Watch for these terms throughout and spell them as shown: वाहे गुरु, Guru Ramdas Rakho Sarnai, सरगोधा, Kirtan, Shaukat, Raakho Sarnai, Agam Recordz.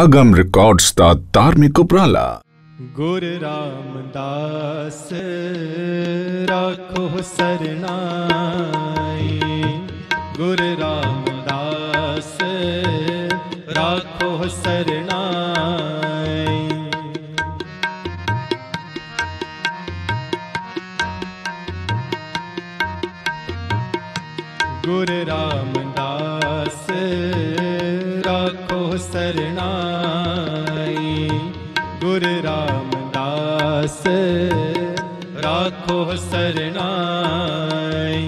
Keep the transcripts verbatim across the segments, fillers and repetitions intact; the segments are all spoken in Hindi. अगम रिकॉर्ड्स ता धार्मिक उपराला। गुरु रामदास राखो सरनाई, गुरु रामदास राखो सरनाई। गुरु रामदास राखो सरनाई, गुरु रामदास राखो सरनाई।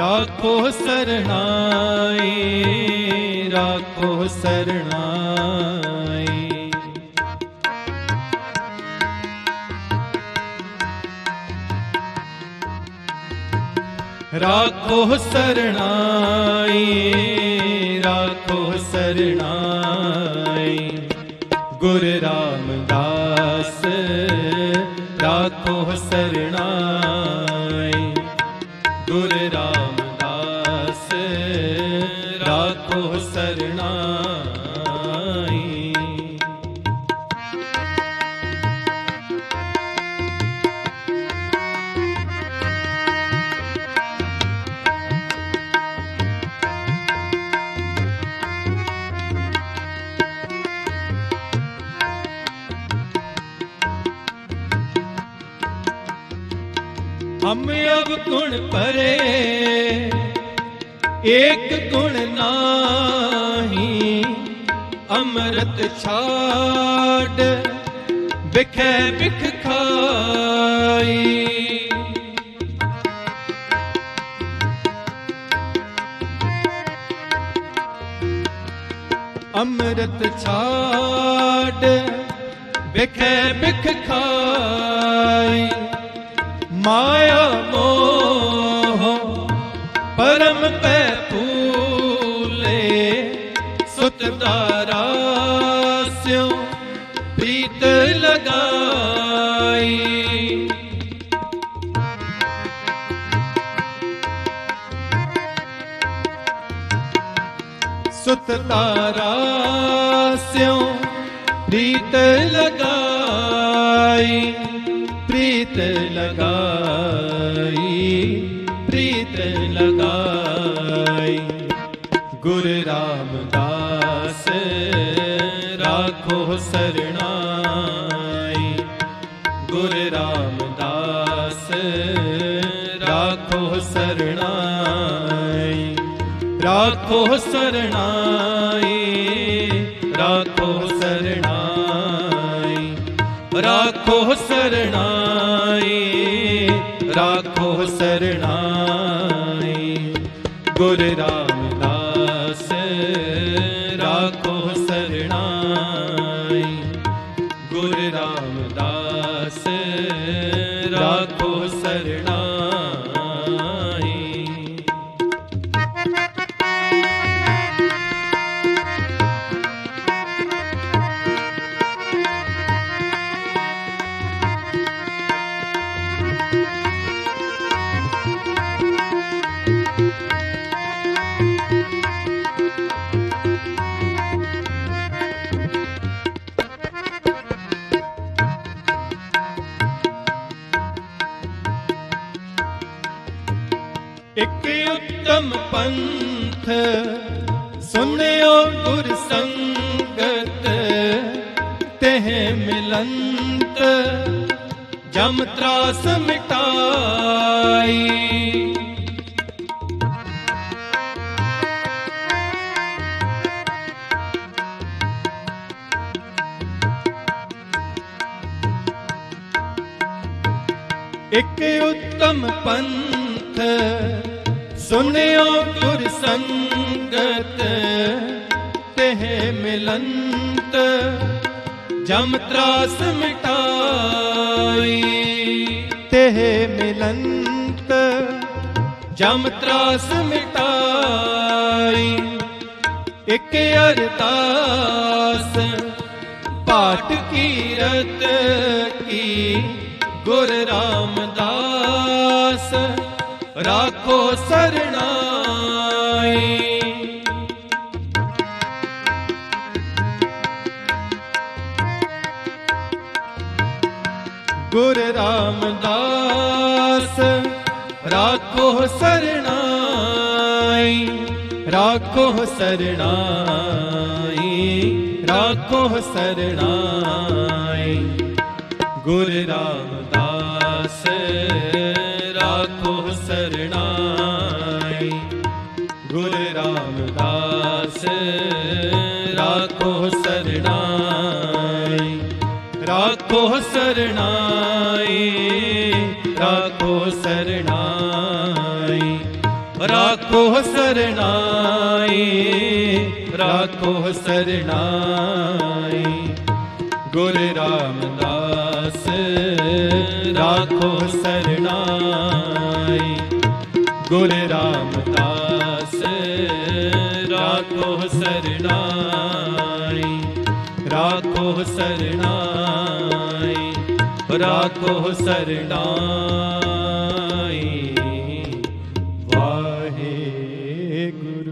राखो सरनाई, राखो सरनाई। राखो सरनाई, राखो सरनाई। गुरु रामदास राखो सरनाई, गुरु रामदास राखो सरनाई। हम अब गुण परे एक गुण नाही, अमृत छाड़ बिखे बिख खाई। अमृत छाड़ बिखे बिख खाई। माया मोह परम पे फूले, सुत तारा स्यों प्रीत लगाई। सुत तारा स्यों प्रीत लगाई, प्रीत लगाई, प्रीत लगाई। गुरु रामदास राखो सरनाई, गुरु रामदास राखो सरनाई। राखो सरनाई, राखो सरनाई। राखो सरनाई, राखो सरनाई। गुरु रामदास राखो सरनाई, गुरु रामदास राखो सरनाई। एक उत्तम पंथ सुनियो गुर संगत, तेह मिलंत जम त्रास मिटाई। एक उत्तम पंथ सुनियो गुर संगत, तेह मिलंत जम त्रास मिटाई। तेह मिलंत जम त्रास मिटाई। एक अरदास पाठ कीरत की, गुरु रामदास राखो सरनाई। गुरु रामदास राखो सरनाई, राखो सरनाई, राखो सरनाई। गुरु रामदास राखो सरनाई, गुरु रामदास राखो सरनाई, राखो सरनाई, राखो सरनाई, राखो सरनाई, राखो सरनाई। गुरु रामदास राखो सरनाई, गुरु रामदास राखो सरनाई, राखो सरनाई, राखो सरनाई। वाहे गुरु।